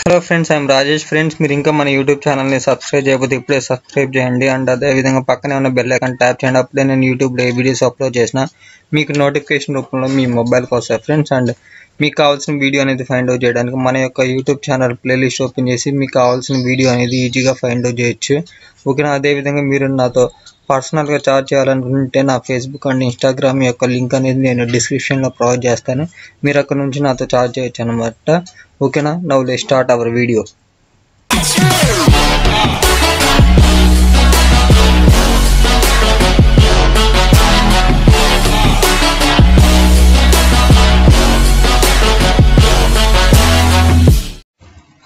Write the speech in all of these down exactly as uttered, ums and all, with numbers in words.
Hello friends, I'm Rajesh. Friends, మీరు ఇంకా మన యూట్యూబ్ ఛానల్ని సబ్స్క్రైబ్ చేయకపోతే ఇప్పుడే సబ్స్క్రైబ్ చేయండి. అండ్ అదేవిధంగా పక్కనే ఉన్న బెల్ ఐకాన్ ట్యాప్ చేయండి. అప్పుడే నేను యూట్యూబ్లో ఏ వీడియోస్ అప్లోడ్ చేసినా మీకు నోటిఫికేషన్ రూపంలో మీ మొబైల్కి వస్తాయి ఫ్రెండ్స్. అండ్ మీకు కావాల్సిన వీడియో అనేది ఫైండ్ అవుట్ చేయడానికి మన యొక్క యూట్యూబ్ ఛానల్ ప్లేలిస్ట్ ఓపెన్ చేసి మీకు కావాల్సిన వీడియో అనేది ఈజీగా ఫైండ్ అవుట్ చేయొచ్చు, ఓకేనా. అదేవిధంగా మీరు నాతో పర్సనల్గా చాట్ చేయాలనుకుంటే నా ఫేస్బుక్ అండ్ ఇన్స్టాగ్రామ్ యొక్క లింక్ అనేది నేను డిస్క్రిప్షన్లో ప్రొవైడ్ చేస్తాను. మీరు అక్కడ నుంచి నాతో చాట్ చేయొచ్చు అనమాట, ఓకేనా. Now let's start our video.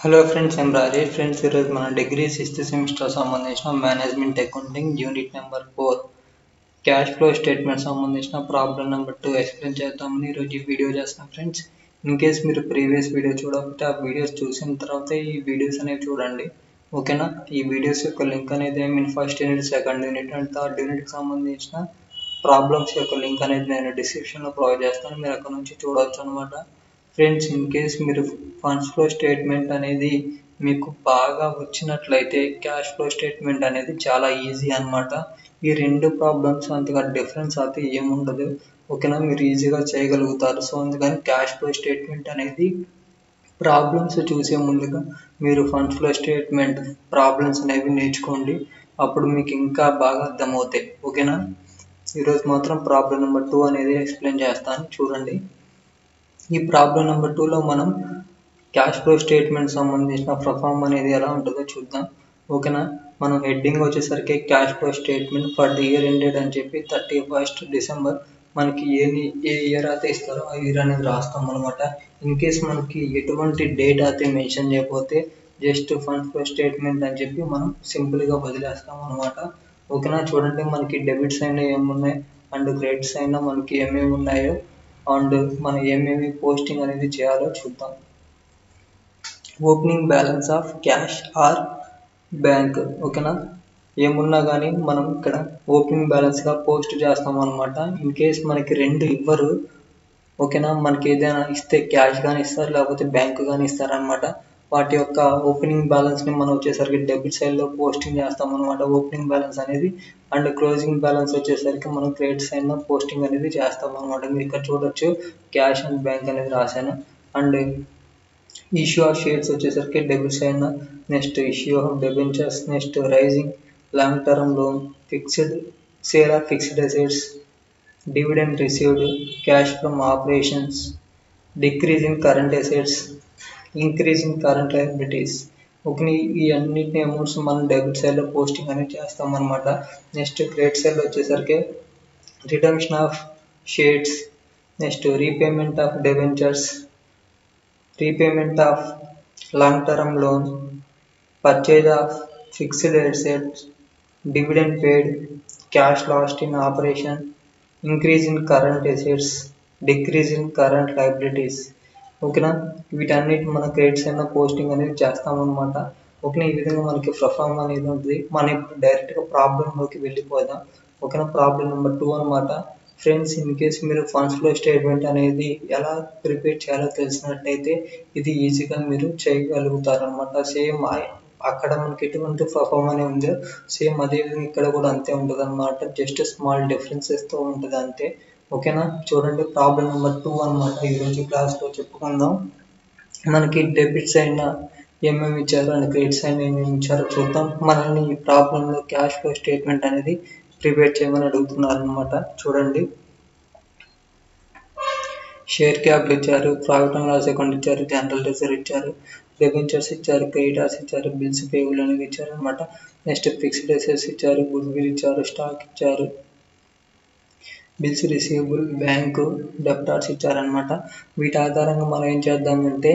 Hello friends, I'm Rajesh. Friends, ఈరోజు మన డిగ్రీ సిక్స్త్ సెమిస్టర్ సంబంధించిన management accounting unit number four cash flow statement సంబంధించిన ప్రాబ్లం నెంబర్ టూ ఎక్స్ప్లెయిన్ చేద్దామని ఈరోజు ఈ వీడియో చేస్తాం ఫ్రెండ్స్. ఇన్ కేస్ మీరు ప్రీవియస్ వీడియో చూడకపోతే ఆ వీడియోస్ చూసిన తర్వాత ఈ వీడియోస్ అనేవి చూడండి, ఓకేనా. ఈ వీడియోస్ యొక్క లింక్ అనేది నేను first unit, second unit and third యూనిట్కి సంబంధించిన ప్రాబ్లమ్స్ యొక్క లింక్ అనేది నేను డిస్క్రిప్షన్లో ప్రొవైడ్ చేస్తాను, మీరు అక్కడ నుంచి చూడవచ్చు అనమాట. ఫ్రెండ్స్, ఇన్ కేస్ మీరు ఫండ్స్ ఫ్లో స్టేట్మెంట్ అనేది మీకు బాగా వచ్చినట్లయితే క్యాష్ ఫ్లో స్టేట్మెంట్ అనేది చాలా ఈజీ అనమాట. ఈ రెండు ప్రాబ్లమ్స్ అంతగా డిఫరెన్స్ అయితే ఏముండదు, ఓకేనా. మీరు ఈజీగా చేయగలుగుతారు. సో అందుకని క్యాష్ ఫ్లో స్టేట్మెంట్ అనేది ప్రాబ్లమ్స్ చూసే ముందుగా మీరు ఫండ్స్ ఫ్లో స్టేట్మెంట్ ప్రాబ్లమ్స్ అనేవి నేర్చుకోండి, అప్పుడు మీకు ఇంకా బాగా అర్థమవుతాయి, ఓకేనా. ఈరోజు మాత్రం ప్రాబ్లం నెంబర్ టూ అనేది ఎక్స్ప్లెయిన్ చేస్తాను, చూడండి. ఈ ప్రాబ్లం నెంబర్ టూలో మనం క్యాష్ ఫ్లో స్టేట్మెంట్ సంబంధించిన పర్ఫామ్ అనేది ఎలా ఉంటుందో చూద్దాం, ఓకేనా. మనం హెడ్డింగ్ వచ్చేసరికి cash flow statement for the year ended అని చెప్పి థర్టీ ఫస్ట్ డిసెంబర్ మనకి ఏ ఏ ఇయర్ అయితే ఇస్తారో ఆ ఇయర్ అనేది రాస్తాం అనమాట. ఇన్ కేస్ మనకి ఎటువంటి డేట్ అయితే మెన్షన్ చేయకపోతే జస్ట్ ఫండ్ ఫ్లో స్టేట్మెంట్ అని చెప్పి మనం సింపుల్గా వదిలేస్తాం అనమాట, ఓకేనా. చూడండి, మనకి డెబిట్స్ అయినా ఏమున్నాయి అండ్ క్రెడిట్స్ అయినా మనకి ఏమేమి ఉన్నాయో అండ్ మనం ఏమేమి పోస్టింగ్ అనేది చేయాలో చూద్దాం. Opening balance of cash or bank, ఓకేనా. ఏమున్నా కానీ మనం ఇక్కడ ఓపెనింగ్ బ్యాలెన్స్గా పోస్ట్ చేస్తాం అనమాట. ఇన్ కేస్ మనకి రెండు ఇవ్వరు, ఓకేనా. మనకి ఏదైనా ఇస్తే క్యాష్ కానీ ఇస్తారు, లేకపోతే బ్యాంకు కానీ ఇస్తారనమాట. వాటి యొక్క ఓపెనింగ్ బ్యాలెన్స్ని మనం వచ్చేసరికి డెబిట్ సైడ్లో పోస్టింగ్ చేస్తాం అనమాట, ఓపెనింగ్ బ్యాలెన్స్ అనేది. అండ్ క్లోజింగ్ బ్యాలెన్స్ వచ్చేసరికి మనం క్రెడిట్ సైడ్లో పోస్టింగ్ అనేది చేస్తాం అనమాట. మీరు ఇక్కడ చూడొచ్చు క్యాష్ అండ్ బ్యాంక్ అనేది రాశాను. అండ్ ఇష్యూ ఆఫ్ షేర్స్ వచ్చేసరికి debit side, next issue of debentures, next raising long term loan, fixed sale of fixed assets, dividend received, cash from operations, decrease in current assets, increase in current liabilities, okay. ఈ అన్నింటిని amounts మనం debit సైడ్లో posting అనేది చేస్తాం అనమాట. Next credit side వచ్చేసరికి redemption of shares, next repayment of debentures, repayment of long term loan, purchase of fixed assets, dividend paid, cash lost in operation, increase in current assets, decrease in current liabilities, ఓకేనా. వీటన్నిటి మన credits అయినా posting అనేది చేస్తామన్నమాట, ఓకేనా. ఈ విధంగా మనకి పర్ఫామ్ అనేది ఉంటుంది. మనం ఇప్పుడు డైరెక్ట్గా ప్రాబ్లంలోకి వెళ్ళిపోదాం, ఓకేనా. ప్రాబ్లం నెంబర్ టూ అనమాట. ఫ్రెండ్స్, ఇన్ కేస్ మీరు ఫండ్స్ ఫ్లో స్టేట్మెంట్ అనేది ఎలా ప్రిపేర్ చేయాలో తెలిసినట్టయితే ఇది ఈజీగా మీరు చేయగలుగుతారనమాట. సేమ్ అక్కడ మనకి ఎటువంటి పర్ఫామ్ అనేది ఉందో సేమ్ అదేవిధంగా ఇక్కడ కూడా అంతే ఉంటుంది అనమాట, జస్ట్ స్మాల్ డిఫరెన్సెస్తో ఉంటుంది అంతే, ఓకేనా. చూడండి, ప్రాబ్లం నెంబర్ టూ అనమాట. ఈరోజు క్లాస్లో చెప్పుకుందాం. మనకి డెబిట్స్ అయినా ఏమేమి ఇచ్చారు అండ్ క్రెడిట్స్ అయినా ఏమేమి ఇచ్చారో చూద్దాం. మనల్ని ఈ ప్రాబ్లంలో క్యాష్ ఫ్లో స్టేట్మెంట్ అనేది ప్రిపేర్ చేయమని అడుగుతున్నారు అనమాట. చూడండి, షేర్ క్యాపిటల్ ఇచ్చారు, ప్రాఫిట్ అండ్ లాస్ అకౌంట్ ఇచ్చారు, జనరల్ రిజర్వ్ ఇచ్చారు, డెబెంచర్స్ ఇచ్చారు, క్రెడిటార్స్ ఇచ్చారు, బిల్స్ పేబుల్ అనేవి ఇచ్చారు అనమాట. నెక్స్ట్ ఫిక్స్డ్ అసెట్స్ ఇచ్చారు, గుడ్ విల్ ఇచ్చారు, స్టాక్ ఇచ్చారు, బిల్స్ రిసీవబుల్, బ్యాంకు డెప్టార్స్ ఇచ్చారనమాట. వీటి ఆధారంగా మనం ఏం చేద్దామంటే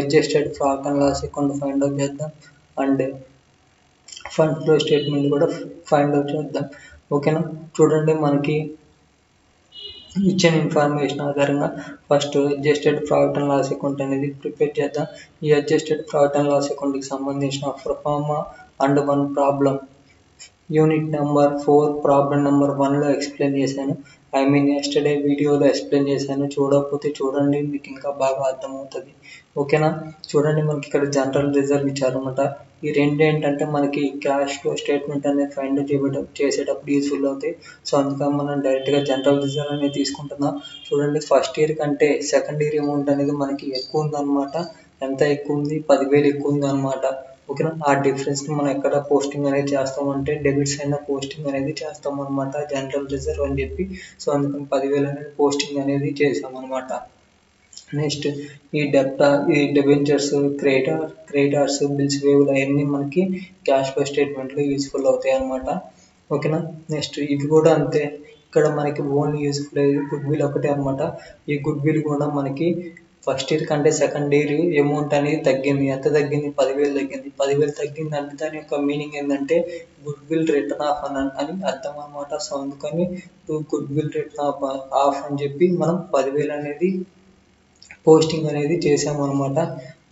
adjusted profit and loss account find out చేద్దాం అండ్ ఫండ్ ఫ్లో స్టేట్మెంట్ కూడా ఫైండ్ అవుట్ చేద్దాం, ఓకేనా. చూడండి, మనకి ఇచ్చిన ఇన్ఫర్మేషన్ ఆధారంగా first adjusted profit and loss account అనేది ప్రిపేర్ చేద్దాం. ఈ అడ్జస్టెడ్ ప్రాఫిట్ అండ్ లాస్ అకౌంట్కి సంబంధించిన proforma and one problem, unit number four problem number వన్లో ఎక్స్ప్లెయిన్ చేశాను. ఐ మీన్ ఎస్టర్డే వీడియోలో ఎక్స్ప్లెయిన్ చేశాను. చూడకపోతే చూడండి, మీకు ఇంకా బాగా అర్థమవుతుంది. ఓకేనా? చూడండి, మనకి ఇక్కడ జనరల్ రిజర్వ్ ఇచ్చారన్నమాట. ఈ రెండు ఏంటంటే మనకి క్యాష్ ఫ్లో స్టేట్మెంట్ అనేది ఫైండ్ అవుట్ చేసేటప్పుడు యూజ్ఫుల్ అవుతాయి. సో అందుకని మనం డైరెక్ట్గా జనరల్ రిజర్వ్ అనేది తీసుకుంటున్నాం. చూడండి, ఫస్ట్ ఇయర్ కంటే సెకండ్ ఇయర్ అమౌంట్ అనేది మనకి ఎక్కువ ఉందన్నమాట. ఎంత ఎక్కువ ఉంది? పదివేలు ఎక్కువ ఉందన్నమాట. ఓకేనా? ఆ డిఫరెన్స్ని మనం ఎక్కడ పోస్టింగ్ అనేది చేస్తామంటే డెబిట్స్ అయిన పోస్టింగ్ అనేది చేస్తాం అనమాట, జనరల్ రిజర్వ్ అని చెప్పి. సో అందుకని పదివేలు అనేది పోస్టింగ్ అనేది చేసామన్నమాట. నెక్స్ట్ ఈ డెప్టా ఈ డెబెంచర్స్ క్రెడిటర్ క్రెడిటర్స్ బిల్స్ వేవ్ అవన్నీ మనకి క్యాష్ ఫ్లో స్టేట్మెంట్లో యూజ్ఫుల్ అవుతాయి అనమాట. ఓకేనా? నెక్స్ట్ ఇవి కూడా అంతే. ఇక్కడ మనకి ఓన్లీ యూజ్ఫుల్ అయ్యేది గుడ్ విల్ ఒకటే అనమాట. ఈ గుడ్ విల్ కూడా మనకి ఫస్ట్ ఇయర్ కంటే సెకండ్ ఇయర్ అమౌంట్ అనేది తగ్గింది. ఎంత తగ్గింది? పదివేలు తగ్గింది. పదివేలు తగ్గింది అంటే దాని యొక్క మీనింగ్ ఏంటంటే గుడ్ విల్ రిటర్న్ ఆఫ్ అని అని అర్థం అనమాట. సో అందుకని to goodwill written off off అని చెప్పి మనం పదివేలు అనేది పోస్టింగ్ అనేది చేసామన్నమాట.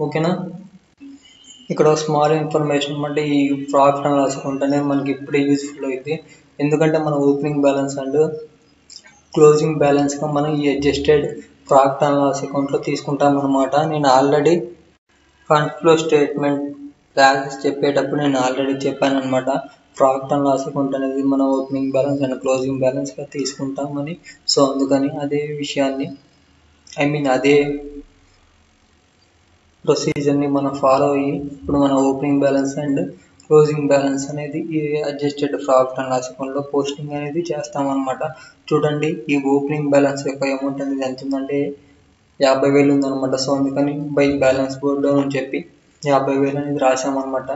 ఓకేనా? ఇక్కడ స్మాల్ ఇన్ఫర్మేషన్ అంటే ఈ ప్రాఫిట్ అని రాసుకుంటేనే మనకి ఇప్పుడే యూజ్ఫుల్ అవుతుంది. ఎందుకంటే మన ఓపెనింగ్ బ్యాలెన్స్ అండ్ క్లోజింగ్ బ్యాలెన్స్గా మనం ఈ అడ్జస్టెడ్ ప్రాఫిట్ అండ్ లాస్ అకౌంట్లో తీసుకుంటాం అనమాట. నేను already fund flow statement classes చెప్పేటప్పుడు నేను ఆల్రెడీ చెప్పాను అనమాట, ప్రాఫిట్ అండ్ లాస్ అకౌంట్ అనేది మనం ఓపెనింగ్ బ్యాలెన్స్ అండ్ క్లోజింగ్ బ్యాలెన్స్గా తీసుకుంటామని. సో అందుకని అదే విషయాన్ని ఐ మీన్ అదే ప్రొసీజర్ని మనం ఫాలో అయ్యి ఇప్పుడు మన opening balance and closing balance అనేది ఈ అడ్జస్టెడ్ ప్రాఫిట్ అండ్ లాస్ అకౌంట్లో పోస్టింగ్ అనేది చేస్తామన్నమాట. చూడండి, ఈ ఓపెనింగ్ బ్యాలెన్స్ యొక్క అమౌంట్ అనేది ఎంత ఉందంటే యాభై వేలు ఉందన్నమాట. సో అందుకని బై బ్యాలెన్స్ బోర్డ్ అని చెప్పి యాభై వేలు అనేది రాసామన్నమాట.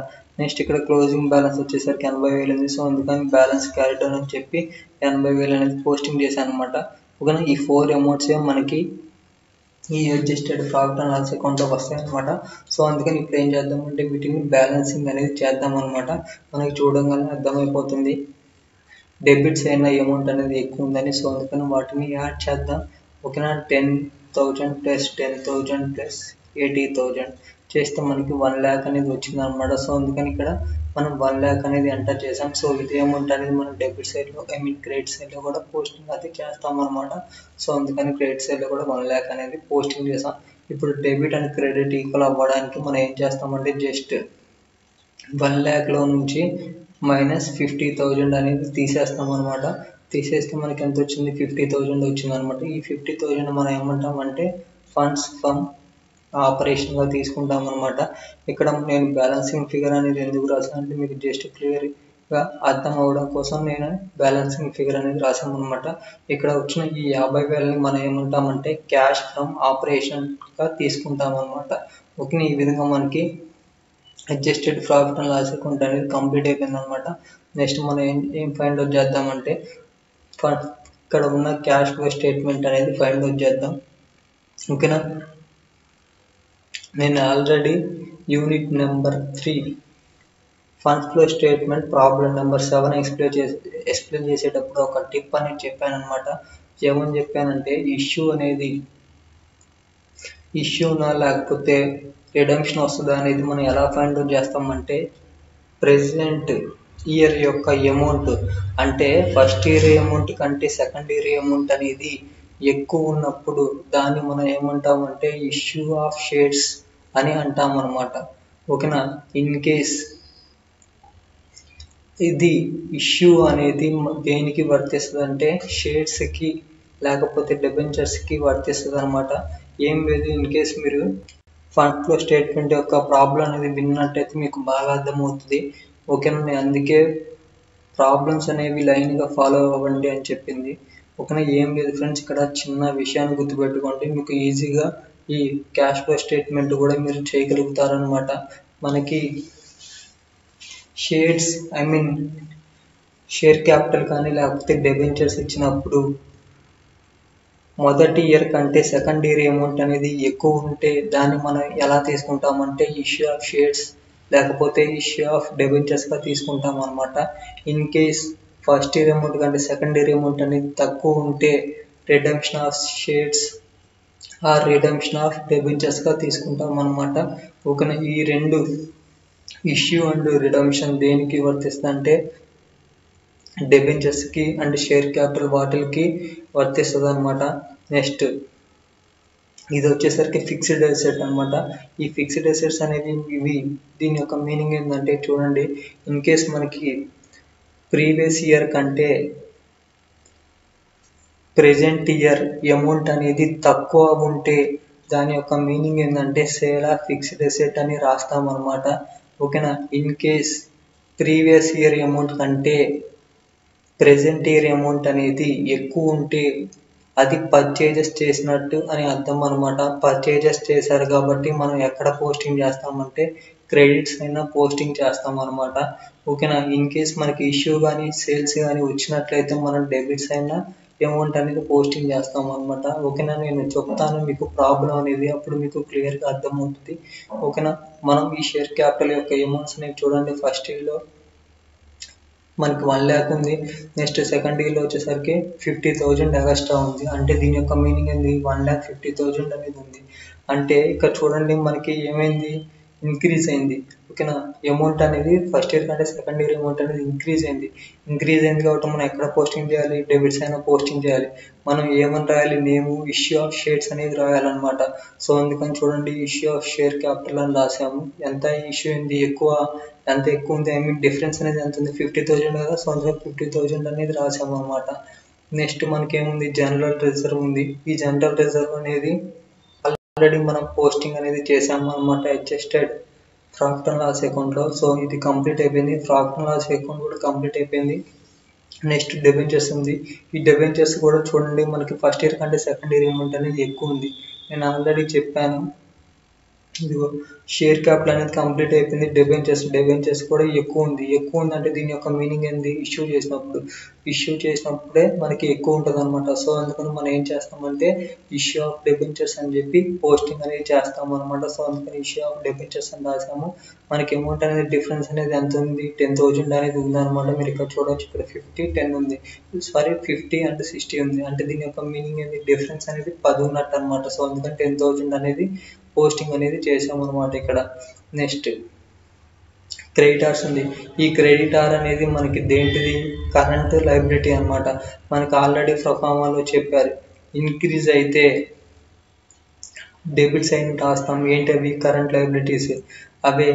నెక్స్ట్ ఇక్కడ క్లోజింగ్ బ్యాలెన్స్ వచ్చేసరికి ఎనభై వేలు ఉంది. సో అందుకని బ్యాలెన్స్ క్యారీ డౌన్ అని చెప్పి ఎనభై వేలు అనేది పోస్టింగ్ చేశాను అనమాట. ఓకేనా? ఈ ఫోర్ అమౌంట్సే మనకి ఈ అడ్జస్టెడ్ ప్రాఫిట్ అండ్ లాస్ అకౌంట్లోకి వస్తాయి అనమాట. సో అందుకని ఇప్పుడు ఏం చేద్దామంటే వీటిని బ్యాలెన్సింగ్ అనేది చేద్దాం అనమాట. మనకి చూడంగానే అర్థమైపోతుంది డెబిట్స్ అయిన అమౌంట్ అనేది ఎక్కువ ఉందని. సో అందుకని వాటిని యాడ్ చేద్దాం. ఓకేనా? Ten thousand plus ten thousand plus eighty thousand చేస్తే మనకి వన్ ల్యాక్ అనేది వచ్చింది అనమాట. సో అందుకని ఇక్కడ మనం వన్ ల్యాక్ అనేది ఎంటర్ చేసాం. సో ఇదే అమౌంట్ అనేది మనం డెబిట్ సైడ్లో ఐ మీన్ క్రెడిట్ సైడ్లో కూడా పోస్టింగ్ అది చేస్తాం అనమాట. సో అందుకని క్రెడిట్ సైడ్లో కూడా వన్ ల్యాక్ అనేది పోస్టింగ్ చేసాం. ఇప్పుడు డెబిట్ అండ్ క్రెడిట్ ఈక్వల్ అవ్వడానికి మనం ఏం చేస్తామంటే జస్ట్ వన్ ల్యాక్లో నుంచి మైనస్ ఫిఫ్టీ థౌజండ్ అనేది తీసేస్తాం అనమాట. తీసేస్తే మనకి ఎంత వచ్చింది? ఫిఫ్టీ థౌజండ్ వచ్చింది అనమాట. ఈ ఫిఫ్టీ థౌజండ్ మనం ఏమంటామంటే ఫండ్స్ ఫ్రమ్ ఆపరేషన్గా తీసుకుంటాం అనమాట. ఇక్కడ నేను బ్యాలెన్సింగ్ ఫిగర్ అనేది ఎందుకు రాసాను అంటే మీకు జస్ట్ క్లియర్గా అర్థం అవడం కోసం నేను బ్యాలెన్సింగ్ ఫిగర్ అనేది రాసాను అనమాట. ఇక్కడ వచ్చిన ఈ యాభై వేలని మనం ఏమంటామంటే క్యాష్ ఫ్రమ్ ఆపరేషన్గా తీసుకుంటాం అనమాట. ఓకే, ఈ విధంగా మనకి adjusted profit and loss account అనేది కంప్లీట్ అయిపోయింది అనమాట. నెక్స్ట్ మనం ఏం ఏం ఫైండ్ అవుట్ చేద్దామంటే ఇక్కడ ఉన్న క్యాష్ ఫ్లో స్టేట్మెంట్ అనేది ఫైండ్ అవుట్ చేద్దాం. ఓకేనా? నేను already unit number three fund flow statement problem number seven explain చేసి ఎక్స్ప్లెయిన్ చేసేటప్పుడు ఒక టిప్ అనేది చెప్పాను అనమాట. ఏమని చెప్పానంటే ఇష్యూ అనేది ఇష్యూనా లేకపోతే రిడెంప్షన్ వస్తుందా అనేది మనం ఎలా ఫైండ్ అవుట్ చేస్తామంటే ప్రెసెంట్ ఇయర్ యొక్క అమౌంట్ అంటే ఫస్ట్ ఇయర్ అమౌంట్ కంటే సెకండ్ ఇయర్ అమౌంట్ అనేది ఎక్కువ ఉన్నప్పుడు దాన్ని మనం ఏమంటామంటే ఇష్యూ ఆఫ్ షేర్స్ అని అంటాం అనమాట. ఓకేనా? ఇన్ కేస్ ఇది ఇష్యూ అనేది దేనికి వర్తిస్తుంది అంటే షేర్స్కి లేకపోతే డెబెంచర్స్కి వర్తిస్తుంది అనమాట. ఏం లేదు, ఇన్ కేస్ మీరు ఫండ్ ఫ్లో స్టేట్మెంట్ యొక్క ప్రాబ్లం అనేది విన్నట్టయితే మీకు బాగా అర్థమవుతుంది. ఓకేనా? అందుకే ప్రాబ్లమ్స్ అనేవి లైన్గా ఫాలో అవ్వండి అని చెప్పింది. ఓకేనా? ఏం లేదు ఫ్రెండ్స్, ఇక్కడ చిన్న విషయాన్ని గుర్తుపెట్టుకోండి, మీకు ఈజీగా ఈ క్యాష్ ఫ్లో స్టేట్మెంట్ కూడా మీరు చేయగలుగుతారనమాట. మనకి shares I mean share capital కానీ లేకపోతే డెబెంచర్స్ ఇచ్చినప్పుడు మొదటి ఇయర్ కంటే సెకండ్ ఇయర్ అమౌంట్ అనేది ఎక్కువ ఉంటే దాన్ని మనం ఎలా తీసుకుంటామంటే ఇష్యూ ఆఫ్ షేర్స్ లేకపోతే ఇష్యూ ఆఫ్ డెబెంచర్స్గా తీసుకుంటాం అనమాట. In case first year amount కంటే సెకండ్ ఇయర్ అమౌంట్ అనేది తక్కువ ఉంటే రిడెంప్షన్ ఆఫ్ షేర్స్ ఆ రిడెంప్షన్ ఆఫ్ డెబెంచర్స్గా తీసుకుంటాం అనమాట. ఓకేనా? ఈ రెండు ఇష్యూ అండ్ రిడెంప్షన్ దేనికి వర్తిస్తుందంటే డెబెంచర్స్కి అండ్ షేర్ క్యాపిటల్ వాటికి వర్తిస్తుంది అనమాట. నెక్స్ట్ ఇది వచ్చేసరికి ఫిక్స్డ్ అసెట్ అనమాట. ఈ ఫిక్స్డ్ అసెట్స్ అనేది ఇవి. దీని యొక్క మీనింగ్ ఏంటంటే చూడండి, ఇన్ కేస్ మనకి ప్రీవియస్ ఇయర్ కంటే ప్రెజెంట్ ఇయర్ అమౌంట్ అనేది తక్కువ ఉంటే దాని యొక్క మీనింగ్ ఏంటంటే సేల్ ఆఫ్ ఫిక్స్డ్ అసెట్ అని రాస్తాం అనమాట. ఓకేనా. In case previous year amount కంటే ప్రెజెంట్ ఇయర్ అమౌంట్ అనేది ఎక్కువ ఉంటే అది పర్చేజెస్ చేసినట్టు అని అర్థం అనమాట. పర్చేజెస్ చేశారు కాబట్టి మనం ఎక్కడ పోస్టింగ్ చేస్తామంటే క్రెడిట్స్ అయినా పోస్టింగ్ చేస్తాం అనమాట. ఓకేనా. ఇన్ కేస్ మనకి ఇష్యూ కానీ సేల్స్ కానీ వచ్చినట్లయితే మనం డెబిట్స్ అయినా అమౌంట్ అనేది పోస్టింగ్ చేస్తాం అనమాట. ఓకేనా. నేను చెప్తాను మీకు ప్రాబ్లం అనేది, అప్పుడు మీకు క్లియర్గా అర్థమవుతుంది. ఓకేనా. మనం ఈ షేర్ క్యాపిటల్ యొక్క అమౌంట్స్ అనేవి చూడండి, ఫస్ట్ ఇయర్లో మనకి వన్ ల్యాక్ ఉంది. నెక్స్ట్ సెకండ్ ఇయర్లో వచ్చేసరికి ఫిఫ్టీ థౌజండ్ ఎగస్ట్రా ఉంది. అంటే దీని యొక్క మీనింగ్ ఏంది, వన్ ల్యాక్ ఫిఫ్టీ థౌజండ్ అనేది ఉంది. అంటే ఇక్కడ చూడండి మనకి ఏమైంది, ఇంక్రీజ్ అయింది. ఓకేనా. అమౌంట్ అనేది ఫస్ట్ ఇయర్ కంటే సెకండ్ ఇయర్ అమౌంట్ అనేది ఇంక్రీజ్ అయింది. ఇంక్రీజ్ అయింది కాబట్టి మనం ఎక్కడ పోస్టింగ్ చేయాలి, డెబిట్స్ అయినా పోస్టింగ్ చేయాలి. మనం ఏమని రాయాలి, నేమ్ ఇష్యూ ఆఫ్ షేర్స్ అనేది రాయాలన్నమాట. సో అందుకని చూడండి ఇష్యూ ఆఫ్ షేర్ క్యాపిటల్ అని రాసాము. ఎంత ఇష్యూ అయింది, ఎక్కువ ఎంత ఎక్కువ ఉంది, ఐ మీన్ డిఫరెన్స్ అనేది ఎంత ఉంది, ఫిఫ్టీ థౌజండ్ కదా. సో అందులో ఫిఫ్టీ థౌజండ్ అనేది రాసాము అనమాట. నెక్స్ట్ మనకేముంది, జనరల్ రిజర్వ్ ఉంది. ఈ జనరల్ రిజర్వ్ అనేది ఆల్రెడీ మనం పోస్టింగ్ అనేది చేసాము అనమాట, అడ్జస్టెడ్ ప్రాఫిట్ అండ్ లాస్ అకౌంట్లో. సో ఇది కంప్లీట్ అయిపోయింది, ప్రాఫిట్ అండ్ లాస్ అకౌంట్ కూడా కంప్లీట్ అయిపోయింది. నెక్స్ట్ డెబెంచర్స్ ఉంది. ఈ డెబెంచర్స్ కూడా చూడండి మనకి ఫస్ట్ ఇయర్ కంటే సెకండ్ ఇయర్ అమౌంట్ అనేది ఎక్కువ ఉంది. నేను ఆల్రెడీ చెప్పాను, ఇదిగో షేర్ క్యాపిటల్ అనేది కంప్లీట్ అయిపోయింది. డెబెంచర్స్ డెబెంచర్స్ కూడా ఎక్కువ ఉంది. ఎక్కువ ఉందంటే దీని యొక్క మీనింగ్ ఏంది, ఇష్యూ చేసినప్పుడు ఇష్యూ చేసినప్పుడే మనకి ఎక్కువ ఉంటుంది అనమాట. సో అందుకని మనం ఏం చేస్తామంటే ఇష్యూ ఆఫ్ డెబెంచర్స్ అని చెప్పి పోస్టింగ్ అనేది చేస్తాం అనమాట. సో అందుకని ఇష్యూ ఆఫ్ డెబెంచర్స్ అని రాసాము. మనకి అమౌంట్ అనేది డిఫరెన్స్ అనేది ఎంత ఉంది, టెన్ థౌజండ్ అనేది ఉందన్నమాట. మీరు ఇక్కడ చూడవచ్చు, ఇక్కడ ఫిఫ్టీ టెన్ ఉంది, సారీ ఫిఫ్టీ అండ్ సిక్స్టీ ఉంది. అంటే దీని యొక్క మీనింగ్ ఏంది, డిఫరెన్స్ అనేది పది ఉన్నట్టు అనమాట. సో అందుకని టెన్ థౌజండ్ అనేది పోస్టింగ్ అనేది చేసామన్నమాట ఇక్కడ. నెక్స్ట్ క్రెడిటార్స్ ఉంది. ఈ క్రెడిటార్ అనేది మనకి దేంటిది, కరెంట్ లైబిలిటీ అనమాట. మనకి ఆల్రెడీ ప్రొఫామాలో చెప్పారు, ఇంక్రీజ్ అయితే డెబిట్స్ అయిన రాస్తాం. ఏంటి అవి, కరెంట్ లైబిలిటీస్. అవే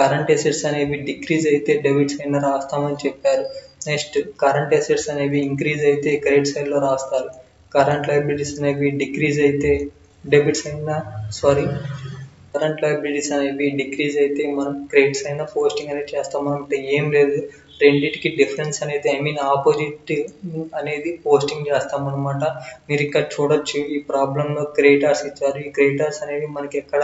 కరెంట్ అసెట్స్ అనేవి డిక్రీజ్ అయితే డెబిట్స్ అయిన రాస్తామని చెప్పారు. నెక్స్ట్ కరెంట్ అసెట్స్ అనేవి ఇంక్రీజ్ అయితే క్రెడిట్ సైడ్లో రాస్తారు. కరెంట్ లైబిలిటీస్ అనేవి డిక్రీజ్ అయితే డెబిట్స్ అయినా సారీ కరెంట్ లైబిలిటీస్ అనేవి డిక్రీజ్ అయితే మనం క్రెడిట్స్ అయినా పోస్టింగ్ అనేది చేస్తాం. అంటే ఏం లేదు, రెండింటికి డిఫరెన్స్ అనేది ఐ మీన్ ఆపోజిట్ అనేది పోస్టింగ్ చేస్తాం అనమాట. మీరు ఇక్కడ చూడొచ్చు ఈ ప్రాబ్లంలో క్రెడిటార్స్ ఇచ్చారు. ఈ క్రెడిటార్స్ అనేవి మనకి ఎక్కడ,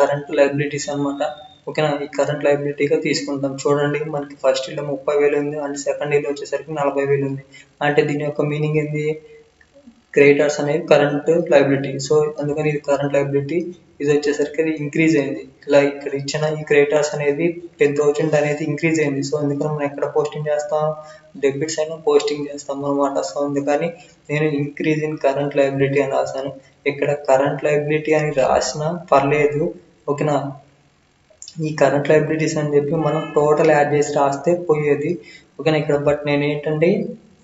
కరెంట్ లైబిలిటీస్ అనమాట. ఓకేనా. ఈ కరెంట్ లైబిలిటీగా తీసుకుంటాం. చూడండి మనకి ఫస్ట్ ఇయర్లో ముప్పై వేలు ఉంది, అండ్ సెకండ్ ఇయర్లో వచ్చేసరికి నలభై వేలు ఉంది. అంటే దీని యొక్క మీనింగ్ ఏంది, క్రెడిటార్స్ అనేవి కరెంట్ లైబిలిటీ. సో అందుకని ఇది కరెంట్ లైబిలిటీ. ఇది వచ్చేసరికి అది ఇంక్రీజ్ అయింది. ఇలా ఇక్కడ ఇచ్చిన ఈ క్రెడిటార్స్ అనేది టెన్ థౌజండ్ అనేది ఇంక్రీజ్ అయింది. సో అందుకని మనం ఎక్కడ పోస్టింగ్ చేస్తాం, డెబిట్స్ అయినా పోస్టింగ్ చేస్తాం అనమాట. సో అందుకని నేను ఇంక్రీజ్ ఇన్ కరెంట్ లైబిలిటీ అని రాశాను. ఇక్కడ కరెంట్ లైబిలిటీ అని రాసినా పర్లేదు. ఓకేనా. ఈ కరెంట్ లైబిలిటీస్ అని చెప్పి మనం టోటల్ యాడ్ చేసి రాస్తే పోయేది. ఓకేనా. ఇక్కడ బట్ నేను ఏంటంటే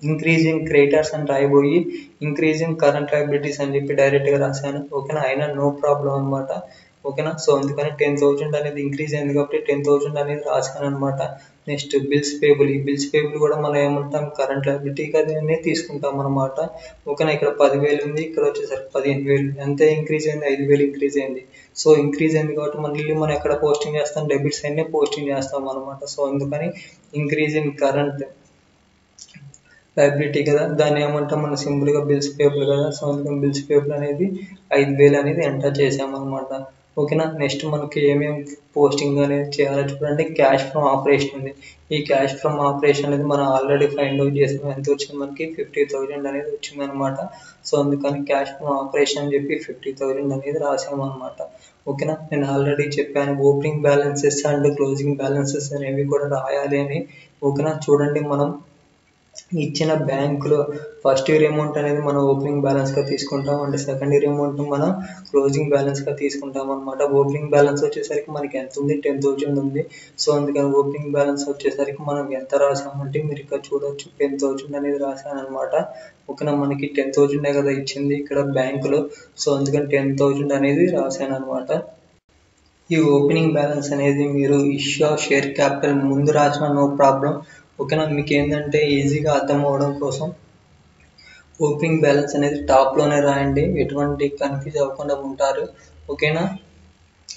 ఇంక్రీజ్ ఇన్ క్రెడిటార్స్ అని రాయబోయి ఇంక్రీజ్ ఇన్ కరెంట్ లైబిలిటీస్ అని చెప్పి డైరెక్ట్గా రాశాను. ఓకేనా. అయినా నో ప్రాబ్లం అనమాట. ఓకేనా. సో అందుకని టెన్ థౌజండ్ అనేది ఇంక్రీజ్ అయింది కాబట్టి టెన్ థౌజండ్ అనేది రాశాను అనమాట. Next bills payable. ఈ బిల్స్ పేబుల్ కూడా మనం ఏమంటాం, కరెంట్ లైబిలిటీగా దీన్ని తీసుకుంటాం అనమాట. ఓకేనా. ఇక్కడ పదివేలు ఉంది, ఇక్కడ వచ్చేసరికి పదిహేను వేలు. ఎంత ఇంక్రీజ్ అయింది, ఐదు వేలు ఇంక్రీజ్ అయింది. సో ఇంక్రీజ్ అయింది కాబట్టి మళ్ళీ మనం ఎక్కడ పోస్టింగ్ చేస్తాం, డెబిట్స్ అయినా పోస్టింగ్ చేస్తాం అనమాట. సో అందుకని ఇంక్రీజ్ ఇన్ కరెంట్ లైబిలిటీ కదా, దాన్ని ఏమంటాం మనం సింపుల్గా బిల్స్ పేబుల్ కదా. సో అందుకని బిల్స్ పేబుల్ అనేది ఐదు వేలు అనేది ఎంటర్ చేసామన్నమాట. ఓకేనా. నెక్స్ట్ మనకి ఏమేమి పోస్టింగ్ అనేది చేయాలో చూడండి. క్యాష్ ఫ్రమ్ ఆపరేషన్ ఉంది. ఈ క్యాష్ ఫ్రమ్ ఆపరేషన్ అనేది మనం ఆల్రెడీ ఫైండ్ అవుట్ చేసాము. ఎంత వచ్చింది మనకి, ఫిఫ్టీ థౌజండ్ అనేది వచ్చిందనమాట. సో అందుకని క్యాష్ ఫ్రమ్ ఆపరేషన్ అని చెప్పి ఫిఫ్టీ థౌజండ్ అనేది రాసామన్నమాట. ఓకేనా. నేను ఆల్రెడీ చెప్పాను opening balances and closing balances అనేవి కూడా రాయాలి అని. ఓకేనా. చూడండి మనం इच्छी बैंक फस्ट इयर अमौंट मैं opening balance and second year amount मैं क्लोजिंग बैलेंस ओपनिंग बैलेंस की मन के टेन थाउजेंड सो अंक ओपनिंग बैलेंस की मैं एंत रासामेंटे मेरे इक चूड़ा टेन थाउजेंड अने राशा ओके मन की टेन थाउजेंड कदा इच्छी इक बैंक सो अंक टेन थाउजेंड अने राशा यह ओपनिंग बैलेंस अने इश्यू शेयर कैपिटल मुझे रासा नो प्रॉब्लम ओकेना मीकेंदंटे ईजीगा अर्थम अवडम कोसम ओपनिंग बैलेंस अनेदी टाप लोने रायंडी एटुवंटि कन्फ्यूज अवकुंडा उंटारु ओकेना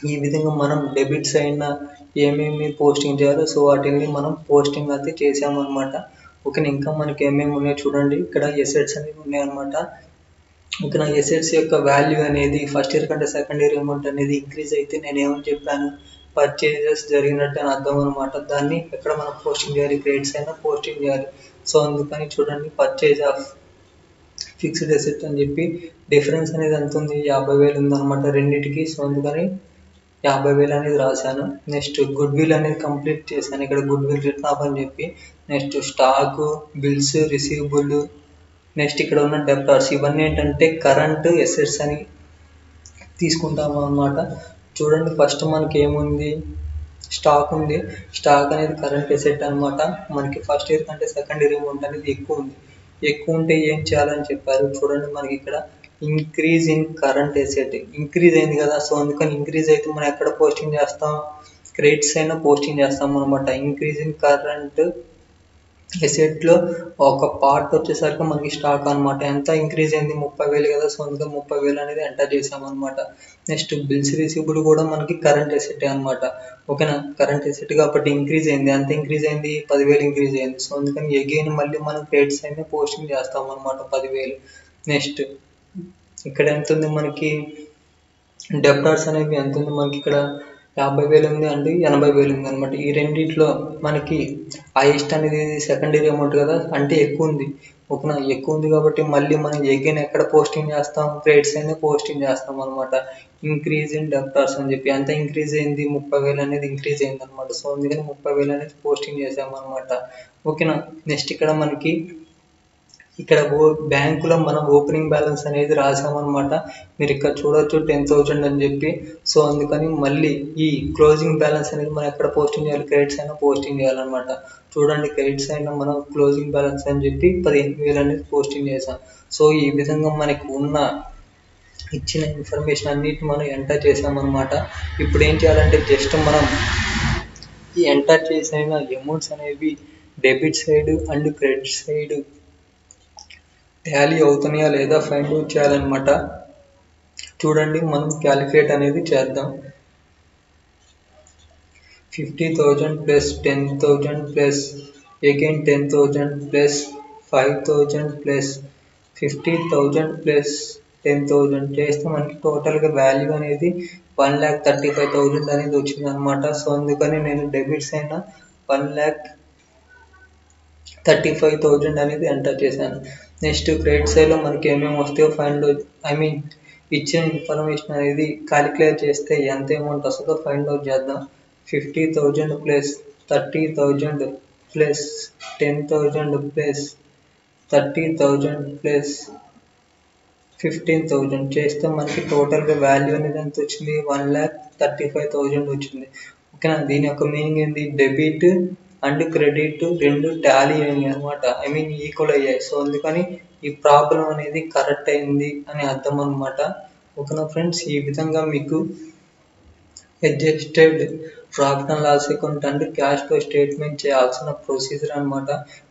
ई विधंगा మనం డెబిట్స్ అయినా ఏమేమి పోస్టింగ్ చేయాలో సో వాటిని మనం పోస్టింగ్ అయితే చేసాం అన్నమాట ఓకేనా ఇంకా మనకి ఏమేమి ఉన్నాయో చూడండి ఇక్కడ అసెట్స్ అన్ని ఉన్నాయి అన్నమాట ఓకేనా అసెట్స్ యొక్క వాల్యూ అనేది ఫస్ట్ ఇయర్ కంటే సెకండ్ ఇయర్ అమౌంట్ అనేది ఇంక్రీజ్ అయితే నేను ఏమను చెప్పాను पर्चेजेस जरिगिनट्टु अर्थमन्नमाट दान्नि एक्कड मनं पोस्टिंग चेयाली ग्रेड्स अयिना पोस्टिंग चेयाली सो अंदुकनि चूडंडी पर्चेज आफ् फिक्स्ड असेट अनि चेप्पि डिफरेंस अनेदी एंत उंदी యాభై వేలు उंदन्नमाट रेंडिटिकि सो अंदुकनि యాభై వేలు अनेदी राशानु नेक्स्ट गुड विल अनेदी कंप्लीट चेशानु इक्कड गुड विल रिटर्न आफ् अनि चेप्पि next stock bills receivable next इक्कड उन्न डेप्टर्स इवन्नी एंटंटे करंट असेट्स अनि తీసుకుంటాము అన్నమాట చూడండి ఫస్ట్ మనకి ఏముంది స్టాక్ ఉంది స్టాక్ అనేది కరెంట్ అసెట్ అన్నమాట మనకి ఫస్ట్ ఇయర్ కంటే సెకండ్ ఇయర్ అమౌంట్ అనేది ఎక్కువ ఉంది ఎక్కువ ఉంటే ఏం చేయాలని చెప్పారు చూడండి మనకి ఇక్కడ increase in current asset increase అయింది కదా సో అందుకని ఇంక్రీజ్ అయితే మనం ఎక్కడ పోస్టింగ్ చేస్తాం క్రెడిట్స్ అయినా పోస్టింగ్ చేస్తాం అన్నమాట ఇంక్రీజ్ ఇన్ కరెంట్ అసెట్ లో ఒక పార్ట్ వచ్చేసరికి మనకి స్టాక్ అన్నమాట ఎంత ఇంక్రీజ్ అయింది ముప్పై వేలు కదా సో అందుకే ముప్పై వేలు అనేది ఎంటర్ చేసాం అన్నమాట నెక్స్ట్ బిల్స్ రిసీవబుల్ కూడా మనకి కరెంట్ అసెట్ అన్నమాట ఓకేనా కరెంట్ అసెట్ కాబట్టి ఇంక్రీజ్ అయింది ఎంత ఇంక్రీజ్ అయింది పది వేలు ఇంక్రీజ్ అయింది సో అందుకని అగైన్ మళ్ళీ మనం క్రెడిట్స్ అయినా పోస్టింగ్ చేస్తాం అన్నమాట పది వేలు నెక్స్ట్ ఇక్కడ ఎంత ఉంది మనకి డెప్టర్స్ అనేది ఎంత ఉంది మనకి ఇక్కడ యాభై వేలు ఉంది అండి ఎనభై వేలు ఉంది అన్నమాట ఈ రెండిట్లో మనకి హైయెస్ట్ అనేది సెకండరీ అమౌంట్ కదా అంటే ఎక్కువ ఉంది ఓకేనా ఎక్కువ ఉంది కాబట్టి మళ్ళీ మనం అగైన్ ఎక్కడ పోస్టింగ్ చేస్తాం క్రెడిట్స్ అయినా పోస్టింగ్ చేస్తాం అన్నమాట ఇంక్రీజ్ ఇన్ డెప్టర్స్ అని చెప్పి అంత ఇంక్రీజ్ అయింది ముప్పై వేలు అనేది ఇంక్రీజ్ అయింది అన్నమాట సో అందుకని ముప్పై వేలు అనేది పోస్టింగ్ చేసాము అన్నమాట ఓకేనా నెక్స్ట్ ఇక్కడ మనకి ఇక్కడ బ్యాంకులో మనం ఓపెనింగ్ బ్యాలెన్స్ అనేది రాసామన్నమాట మీరు ఇక్కడ చూడొచ్చు పది వేలు అని చెప్పి సో అందుకని మళ్ళీ ఈ క్లోజింగ్ బ్యాలెన్స్ అనేది మనం ఎక్కడ పోస్టింగ్ చేయాలి క్రెడిట్స్ అయినా పోస్టింగ్ చేయాలన్నమాట చూడండి క్రెడిట్స్ అయినా మనం క్లోజింగ్ బ్యాలెన్స్ అని చెప్పి పదిహేను వేలు అనేది పోస్టింగ్ చేసాం సో ఈ విధంగా మనకు ఉన్న ఇచ్చిన ఇన్ఫర్మేషన్ అన్నిటి మనం ఎంటర్ చేసామన్నమాట ఇప్పుడు ఏం చేయాలంటే జస్ట్ మనం ఈ ఎంటర్ చేసిన అమౌంట్స్ అనేవి debit side and credit side tally అవుతనియా లేదా ఫైండ్ అవుట్ చేయాలన్నమాట చూడండి మనం క్యాలిక్యులేట్ అనేది చేద్దాం యాభై వేలు ప్లస్ పది వేలు ప్లస్ అగైన్ పది వేలు ప్లస్ ఐదు వేలు ప్లస్ యాభై వేలు ప్లస్ పది వేలు చేస్తే మనకి టోటల్ గా వాల్యూ అనేది ఒక లక్ష ముప్పై ఐదు వేలు అనేది వచ్చింది అన్నమాట సో అందుకని నేను డెబిట్స్ అయినా ఒక లక్ష ముప్పై ఐదు వేలు అనేది ఎంటర్ చేశాను నెక్స్ట్ క్రెడిట్ సైడ్ లో మనకి ఏమేమి వస్తాయో ఫైండ్ అవుట్ ఐ మీన్ ఇచ్చిన ఇన్ఫర్మేషన్ అనేది క్యాలిక్యులేట్ చేస్తే ఎంత అమౌంట్ వస్తుందో ఫైండ్ అవుట్ చేద్దాం fifty thousand plus thirty thousand plus ten thousand plus thirty thousand plus fifteen thousand చేస్తే మనకి టోటల్ గా వాల్యూ అనేది ఎంత వచ్చింది one lakh thirty five thousand వచ్చింది ఓకేనా దీని యొక్క మీనింగ్ ఏంటి డెబిట్ అండ్ క్రెడిట్ రెండు టాలీ అయ్యాయి అన్నమాట ఐ మీన్ ఈక్వల్ అయ్యాయి సో అందుకని ఈ ప్రాబ్లం అనేది కరెక్ట్ అయింది అని అర్థం అన్నమాట ఓకేనా ఫ్రెండ్స్ ఈ విధంగా మీకు adjusted profit and loss account and cash flow statement చేయాల్సిన ప్రొసీజర్ అన్నమాట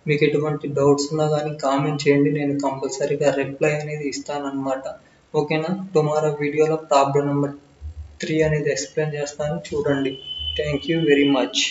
మీకు ఎటువంటి డౌట్స్ ఉన్నా కానీ కామెంట్ చేయండి నేను కంపల్సరీగా రిప్లై అనేది ఇస్తాను అన్నమాట ఓకేనా టుమారో వీడియోలో ప్రాబ్లం నెంబర్ త్రీ అనేది ఎక్స్ప్లెయిన్ చేస్తాను చూడండి థ్యాంక్ యూ వెరీ మచ్